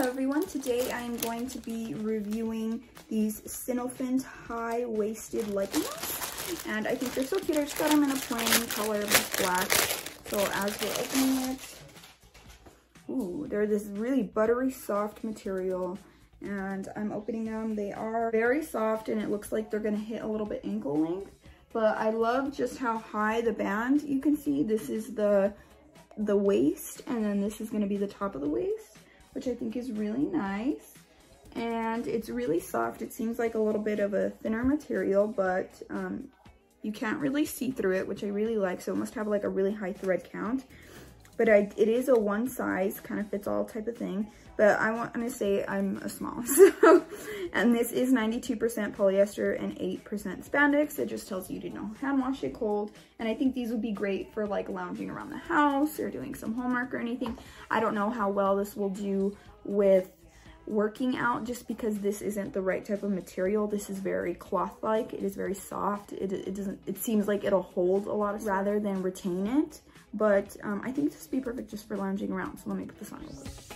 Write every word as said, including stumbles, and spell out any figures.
Hello everyone, today I am going to be reviewing these Sinophant high-waisted leggings, and I think they're so cute. I just got them in a plain color, black. So as we're opening it, ooh, they're this really buttery soft material, and I'm opening them. They are very soft, and it looks like they're gonna hit a little bit ankle length, but I love just how high the band, you can see, this is the, the waist, and then this is gonna be the top of the waist, which I think is really nice. And it's really soft. It seems like a little bit of a thinner material, but um, you can't really see through it, which I really like. So it must have like a really high thread count. But I, it is a one size, kind of fits all type of thing. But I want to say I'm a small. So, and this is ninety-two percent polyester and eight percent spandex. It just tells you to, you know, hand wash it cold. And I think these would be great for like lounging around the house or doing some homework or anything. I don't know how well this will do with working out, just because this isn't the right type of material. This is very cloth-like. It is very soft. It, it doesn't. It seems like it'll hold a lot of rather than retain it. But um, I think this would be perfect just for lounging around. So let me put this on real quick.